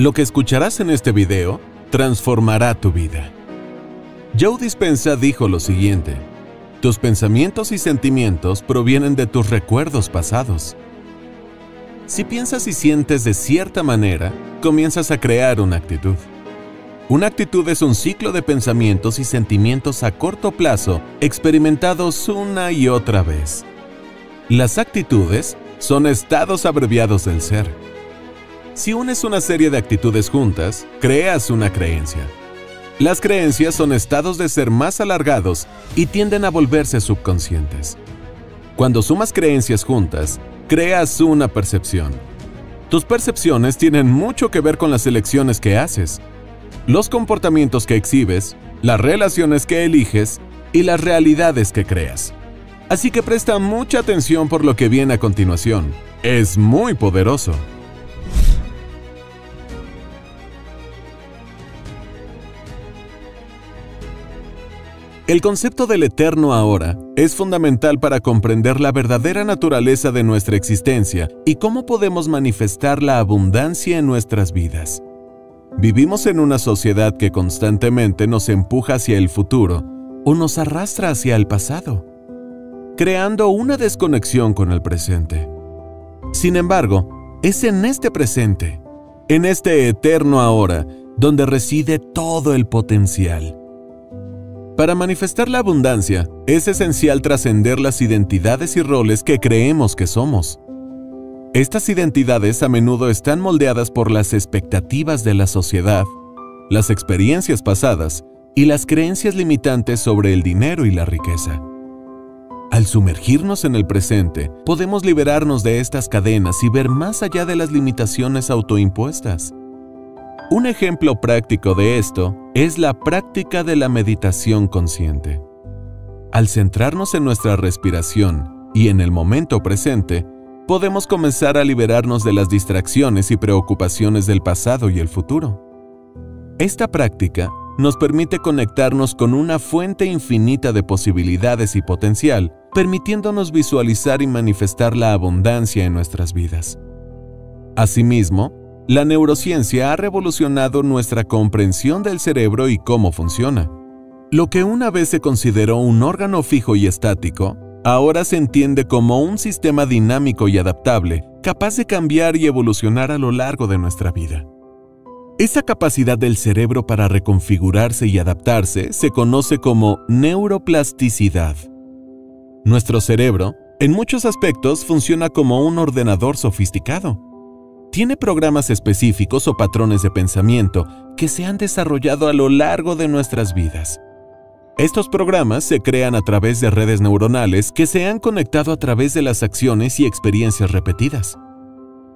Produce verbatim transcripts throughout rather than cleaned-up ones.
Lo que escucharás en este video transformará tu vida. Joe Dispenza dijo lo siguiente: tus pensamientos y sentimientos provienen de tus recuerdos pasados. Si piensas y sientes de cierta manera, comienzas a crear una actitud. Una actitud es un ciclo de pensamientos y sentimientos a corto plazo experimentados una y otra vez. Las actitudes son estados abreviados del ser. Si unes una serie de actitudes juntas, creas una creencia. Las creencias son estados de ser más alargados y tienden a volverse subconscientes. Cuando sumas creencias juntas, creas una percepción. Tus percepciones tienen mucho que ver con las elecciones que haces, los comportamientos que exhibes, las relaciones que eliges y las realidades que creas. Así que presta mucha atención por lo que viene a continuación. Es muy poderoso. El concepto del eterno ahora es fundamental para comprender la verdadera naturaleza de nuestra existencia y cómo podemos manifestar la abundancia en nuestras vidas. Vivimos en una sociedad que constantemente nos empuja hacia el futuro o nos arrastra hacia el pasado, creando una desconexión con el presente. Sin embargo, es en este presente, en este eterno ahora, donde reside todo el potencial. Para manifestar la abundancia, es esencial trascender las identidades y roles que creemos que somos. Estas identidades a menudo están moldeadas por las expectativas de la sociedad, las experiencias pasadas y las creencias limitantes sobre el dinero y la riqueza. Al sumergirnos en el presente, podemos liberarnos de estas cadenas y ver más allá de las limitaciones autoimpuestas. Un ejemplo práctico de esto es la práctica de la meditación consciente. Al centrarnos en nuestra respiración y en el momento presente, podemos comenzar a liberarnos de las distracciones y preocupaciones del pasado y el futuro. Esta práctica nos permite conectarnos con una fuente infinita de posibilidades y potencial, permitiéndonos visualizar y manifestar la abundancia en nuestras vidas. Asimismo, la neurociencia ha revolucionado nuestra comprensión del cerebro y cómo funciona. Lo que una vez se consideró un órgano fijo y estático, ahora se entiende como un sistema dinámico y adaptable, capaz de cambiar y evolucionar a lo largo de nuestra vida. Esa capacidad del cerebro para reconfigurarse y adaptarse se conoce como neuroplasticidad. Nuestro cerebro, en muchos aspectos, funciona como un ordenador sofisticado. Tiene programas específicos o patrones de pensamiento que se han desarrollado a lo largo de nuestras vidas. Estos programas se crean a través de redes neuronales que se han conectado a través de las acciones y experiencias repetidas.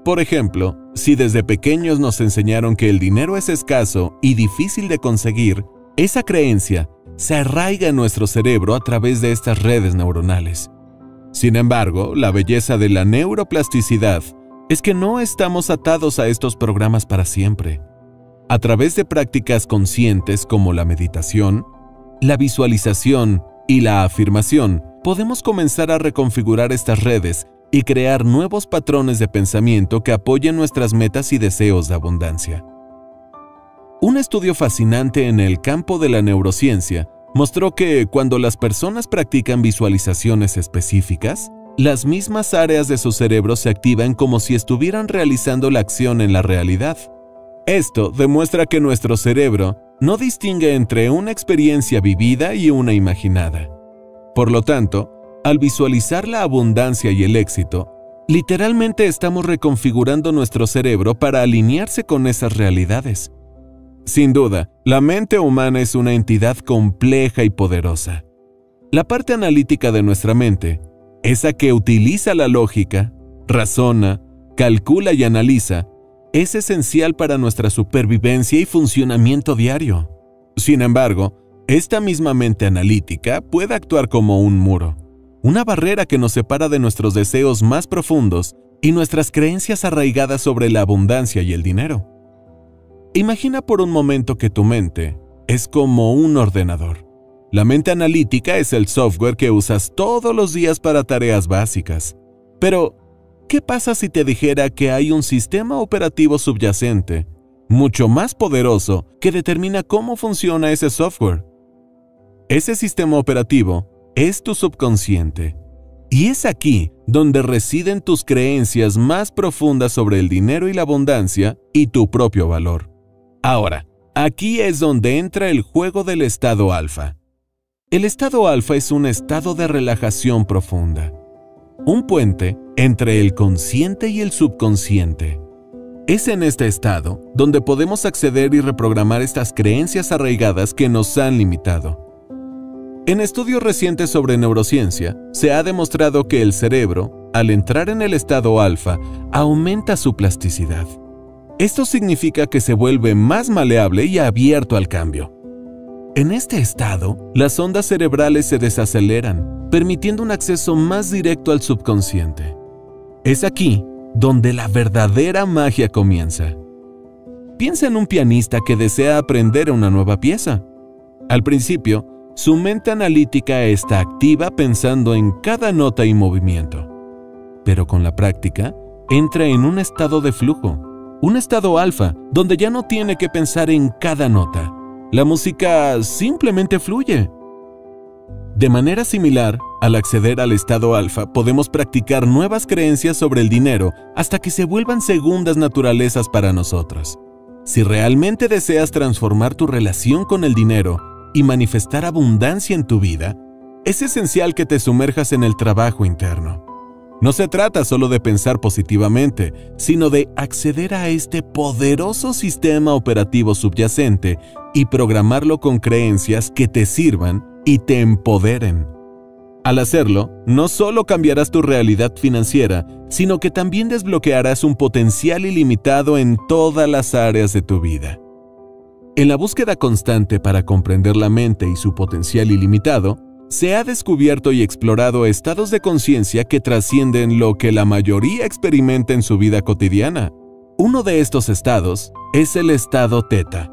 Por ejemplo, si desde pequeños nos enseñaron que el dinero es escaso y difícil de conseguir, esa creencia se arraiga en nuestro cerebro a través de estas redes neuronales. Sin embargo, la belleza de la neuroplasticidad es que no estamos atados a estos programas para siempre. A través de prácticas conscientes como la meditación, la visualización y la afirmación, podemos comenzar a reconfigurar estas redes y crear nuevos patrones de pensamiento que apoyen nuestras metas y deseos de abundancia. Un estudio fascinante en el campo de la neurociencia mostró que cuando las personas practican visualizaciones específicas, las mismas áreas de su cerebro se activan como si estuvieran realizando la acción en la realidad. Esto demuestra que nuestro cerebro no distingue entre una experiencia vivida y una imaginada. Por lo tanto, al visualizar la abundancia y el éxito, literalmente estamos reconfigurando nuestro cerebro para alinearse con esas realidades. Sin duda, la mente humana es una entidad compleja y poderosa. La parte analítica de nuestra mente, esa que utiliza la lógica, razona, calcula y analiza, es esencial para nuestra supervivencia y funcionamiento diario. Sin embargo, esta misma mente analítica puede actuar como un muro, una barrera que nos separa de nuestros deseos más profundos y nuestras creencias arraigadas sobre la abundancia y el dinero. Imagina por un momento que tu mente es como un ordenador. La mente analítica es el software que usas todos los días para tareas básicas. Pero, ¿qué pasa si te dijera que hay un sistema operativo subyacente mucho más poderoso que determina cómo funciona ese software. Ese sistema operativo es tu subconsciente. Y es aquí donde residen tus creencias más profundas sobre el dinero y la abundancia y tu propio valor. Ahora, aquí es donde entra el juego del estado alfa. El estado alfa es un estado de relajación profunda, un puente entre el consciente y el subconsciente. Es en este estado donde podemos acceder y reprogramar estas creencias arraigadas que nos han limitado. En estudios recientes sobre neurociencia, se ha demostrado que el cerebro, al entrar en el estado alfa, aumenta su plasticidad. Esto significa que se vuelve más maleable y abierto al cambio. En este estado, las ondas cerebrales se desaceleran, permitiendo un acceso más directo al subconsciente. Es aquí donde la verdadera magia comienza. Piensa en un pianista que desea aprender una nueva pieza. Al principio, su mente analítica está activa pensando en cada nota y movimiento. Pero con la práctica, entra en un estado de flujo, un estado alfa, donde ya no tiene que pensar en cada nota. La música simplemente fluye. De manera similar, al acceder al estado alfa, podemos practicar nuevas creencias sobre el dinero hasta que se vuelvan segundas naturalezas para nosotros. Si realmente deseas transformar tu relación con el dinero y manifestar abundancia en tu vida, es esencial que te sumerjas en el trabajo interno. No se trata solo de pensar positivamente, sino de acceder a este poderoso sistema operativo subyacente y programarlo con creencias que te sirvan y te empoderen. Al hacerlo, no solo cambiarás tu realidad financiera, sino que también desbloquearás un potencial ilimitado en todas las áreas de tu vida. En la búsqueda constante para comprender la mente y su potencial ilimitado, se ha descubierto y explorado estados de conciencia que trascienden lo que la mayoría experimenta en su vida cotidiana. Uno de estos estados es el estado teta,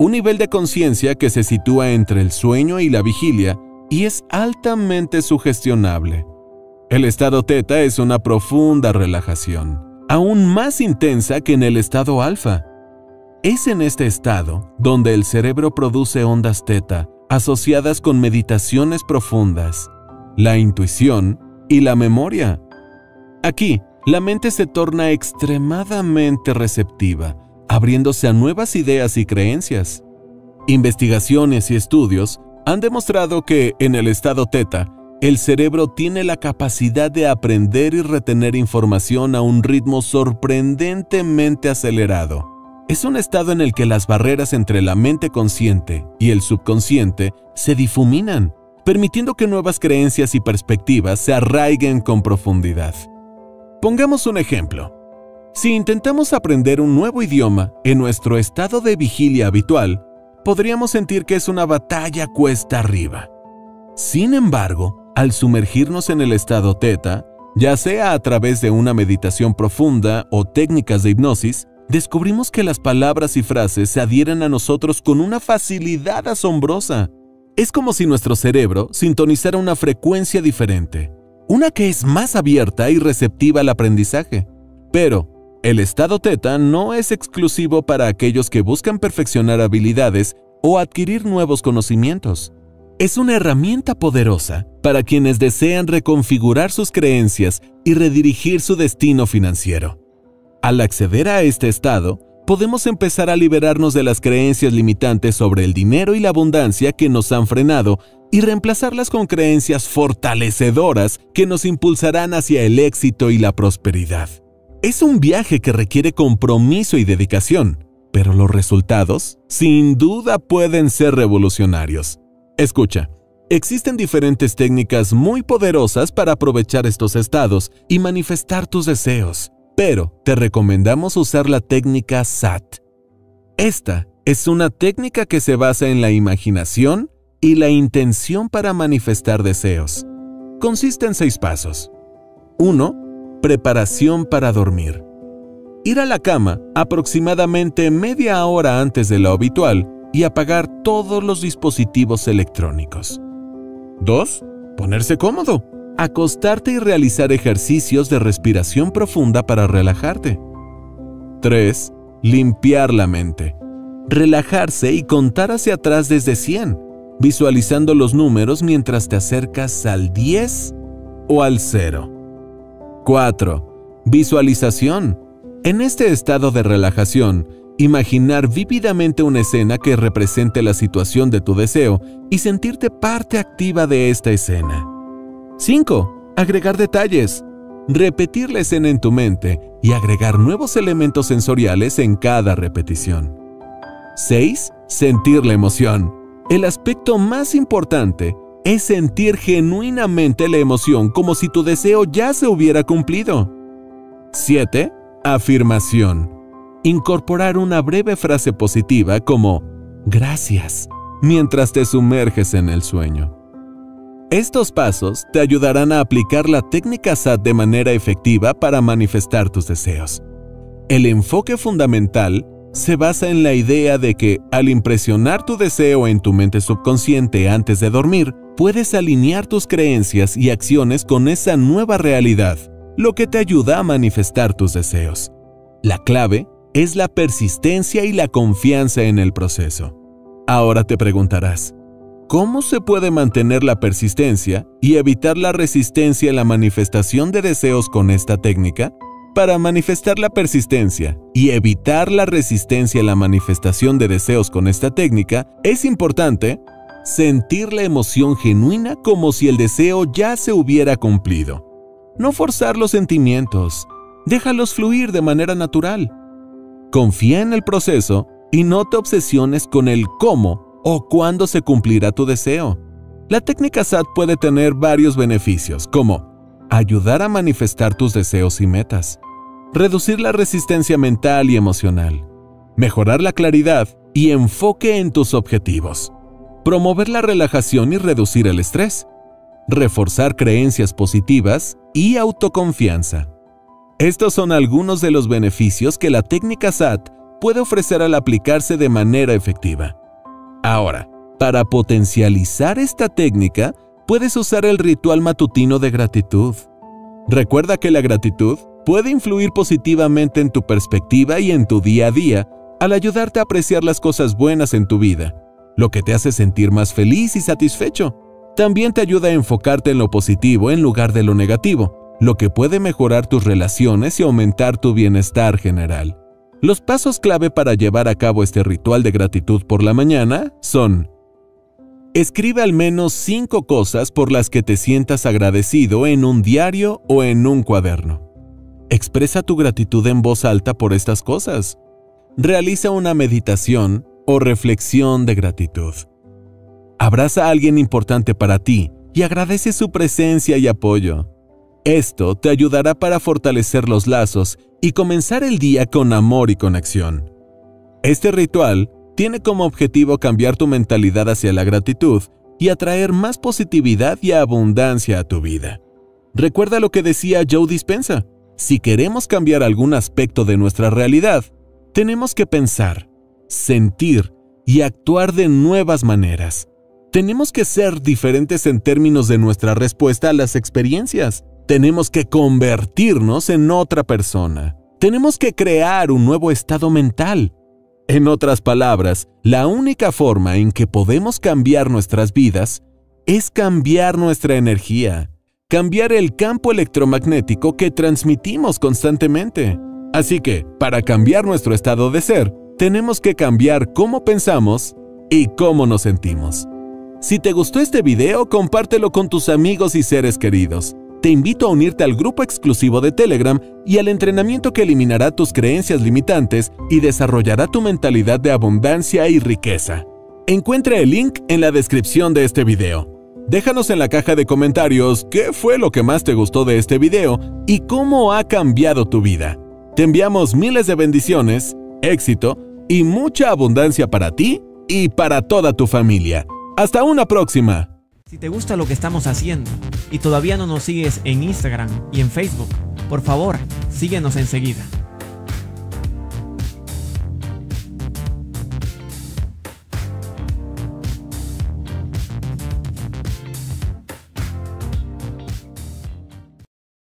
un nivel de conciencia que se sitúa entre el sueño y la vigilia y es altamente sugestionable. El estado teta es una profunda relajación, aún más intensa que en el estado alfa. Es en este estado donde el cerebro produce ondas teta asociadas con meditaciones profundas, la intuición y la memoria. Aquí, la mente se torna extremadamente receptiva, abriéndose a nuevas ideas y creencias. Investigaciones y estudios han demostrado que, en el estado teta, el cerebro tiene la capacidad de aprender y retener información a un ritmo sorprendentemente acelerado. Es un estado en el que las barreras entre la mente consciente y el subconsciente se difuminan, permitiendo que nuevas creencias y perspectivas se arraiguen con profundidad. Pongamos un ejemplo. Si intentamos aprender un nuevo idioma en nuestro estado de vigilia habitual, podríamos sentir que es una batalla cuesta arriba. Sin embargo, al sumergirnos en el estado teta, ya sea a través de una meditación profunda o técnicas de hipnosis, descubrimos que las palabras y frases se adhieren a nosotros con una facilidad asombrosa. Es como si nuestro cerebro sintonizara una frecuencia diferente, una que es más abierta y receptiva al aprendizaje. Pero el estado teta no es exclusivo para aquellos que buscan perfeccionar habilidades o adquirir nuevos conocimientos. Es una herramienta poderosa para quienes desean reconfigurar sus creencias y redirigir su destino financiero. Al acceder a este estado, podemos empezar a liberarnos de las creencias limitantes sobre el dinero y la abundancia que nos han frenado y reemplazarlas con creencias fortalecedoras que nos impulsarán hacia el éxito y la prosperidad. Es un viaje que requiere compromiso y dedicación, pero los resultados, sin duda, pueden ser revolucionarios. Escucha. Existen diferentes técnicas muy poderosas para aprovechar estos estados y manifestar tus deseos. Pero te recomendamos usar la técnica S A T. Esta es una técnica que se basa en la imaginación y la intención para manifestar deseos. Consiste en seis pasos. uno. Preparación para dormir. Ir a la cama aproximadamente media hora antes de lo habitual y apagar todos los dispositivos electrónicos. dos. Ponerse cómodo. Acostarte y realizar ejercicios de respiración profunda para relajarte. tres. limpiar la mente, relajarse y contar hacia atrás desde cien, visualizando los números mientras te acercas al diez o al cero. cuatro. Visualización. En este estado de relajación, imaginar vívidamente una escena que represente la situación de tu deseo y sentirte parte activa de esta escena. cinco. Agregar detalles. Repetir la escena en tu mente y agregar nuevos elementos sensoriales en cada repetición. seis. Sentir la emoción. El aspecto más importante es sentir genuinamente la emoción como si tu deseo ya se hubiera cumplido. siete. Afirmación. Incorporar una breve frase positiva como gracias mientras te sumerges en el sueño. Estos pasos te ayudarán a aplicar la técnica S A T de manera efectiva para manifestar tus deseos. El enfoque fundamental se basa en la idea de que, al impresionar tu deseo en tu mente subconsciente antes de dormir, puedes alinear tus creencias y acciones con esa nueva realidad, lo que te ayuda a manifestar tus deseos. La clave es la persistencia y la confianza en el proceso. Ahora te preguntarás, ¿cómo se puede mantener la persistencia y evitar la resistencia en la manifestación de deseos con esta técnica? Para manifestar la persistencia y evitar la resistencia en la manifestación de deseos con esta técnica, es importante sentir la emoción genuina como si el deseo ya se hubiera cumplido. No forzar los sentimientos, déjalos fluir de manera natural. Confía en el proceso y no te obsesiones con el cómo o cuándo se cumplirá tu deseo. La técnica S A T puede tener varios beneficios, como ayudar a manifestar tus deseos y metas, reducir la resistencia mental y emocional, mejorar la claridad y enfoque en tus objetivos, promover la relajación y reducir el estrés, reforzar creencias positivas y autoconfianza. Estos son algunos de los beneficios que la técnica S A T puede ofrecer al aplicarse de manera efectiva. Ahora, para potencializar esta técnica, puedes usar el ritual matutino de gratitud. Recuerda que la gratitud puede influir positivamente en tu perspectiva y en tu día a día, al ayudarte a apreciar las cosas buenas en tu vida, lo que te hace sentir más feliz y satisfecho. También te ayuda a enfocarte en lo positivo en lugar de lo negativo, lo que puede mejorar tus relaciones y aumentar tu bienestar general. Los pasos clave para llevar a cabo este ritual de gratitud por la mañana son: escribe al menos cinco cosas por las que te sientas agradecido en un diario o en un cuaderno. Expresa tu gratitud en voz alta por estas cosas. Realiza una meditación o reflexión de gratitud. Abraza a alguien importante para ti y agradece su presencia y apoyo. Esto te ayudará para fortalecer los lazos y comenzar el día con amor y conexión. Este ritual tiene como objetivo cambiar tu mentalidad hacia la gratitud y atraer más positividad y abundancia a tu vida. Recuerda lo que decía Joe Dispenza: si queremos cambiar algún aspecto de nuestra realidad, tenemos que pensar, sentir y actuar de nuevas maneras. Tenemos que ser diferentes en términos de nuestra respuesta a las experiencias. Tenemos que convertirnos en otra persona. Tenemos que crear un nuevo estado mental. En otras palabras, la única forma en que podemos cambiar nuestras vidas es cambiar nuestra energía, cambiar el campo electromagnético que transmitimos constantemente. Así que, para cambiar nuestro estado de ser, tenemos que cambiar cómo pensamos y cómo nos sentimos. Si te gustó este video, compártelo con tus amigos y seres queridos. Te invito a unirte al grupo exclusivo de Telegram y al entrenamiento que eliminará tus creencias limitantes y desarrollará tu mentalidad de abundancia y riqueza. Encuentra el link en la descripción de este video. Déjanos en la caja de comentarios qué fue lo que más te gustó de este video y cómo ha cambiado tu vida. Te enviamos miles de bendiciones, éxito y mucha abundancia para ti y para toda tu familia. ¡Hasta una próxima! Si te gusta lo que estamos haciendo y todavía no nos sigues en Instagram y en Facebook, por favor, síguenos enseguida.